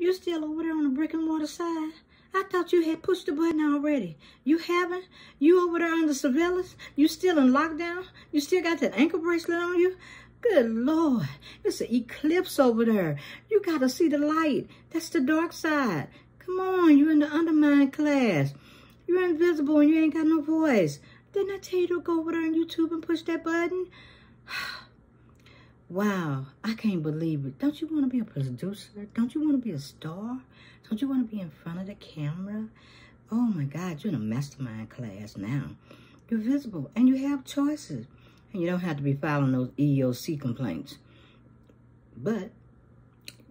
You still over there on the brick and mortar side? I thought you had pushed the button already. You haven't? You over there under surveillance? You still in lockdown? You still got that ankle bracelet on you? Good Lord, it's an eclipse over there. You got to see the light. That's the dark side. Come on, you're in the undermined class. You're invisible and you ain't got no voice. Didn't I tell you to go over there on YouTube and push that button? Wow, I can't believe it. Don't you want to be a producer? Don't you want to be a star? Don't you want to be in front of the camera? Oh my God, you're in a mastermind class now. You're visible and you have choices. And you don't have to be filing those EEOC complaints. But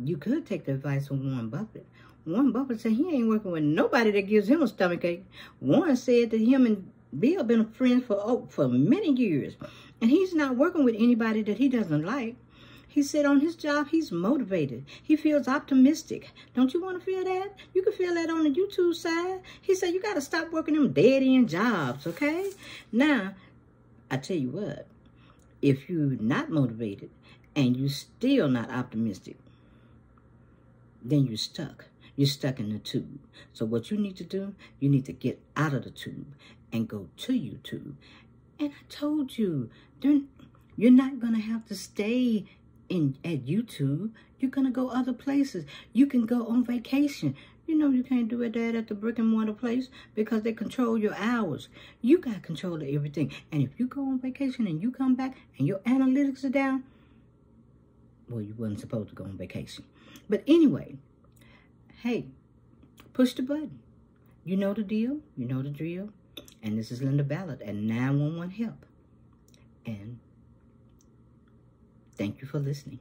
you could take the advice from Warren Buffett. Warren Buffett said he ain't working with nobody that gives him a stomachache. Warren said that him and Bill been friends for many years. And he's not working with anybody that he doesn't like. He said on his job, he's motivated. He feels optimistic. Don't you want to feel that? You can feel that on the YouTube side. He said, you got to stop working them dead-end jobs, okay? Now, I tell you what, if you're not motivated and you're still not optimistic, then you're stuck. You're stuck in the tube. So what you need to do, you need to get out of the tube and go to YouTube. And I told you, you're not going to have to stay at YouTube. You're going to go other places. You can go on vacation. You know you can't do it that at the brick and mortar place because they control your hours. You got control of everything. And if you go on vacation and you come back and your analytics are down, well, you wasn't supposed to go on vacation. But anyway, hey, push the button. You know the deal. You know the drill. And this is Linda Ballard at 9-1-1-HELP. And thank you for listening.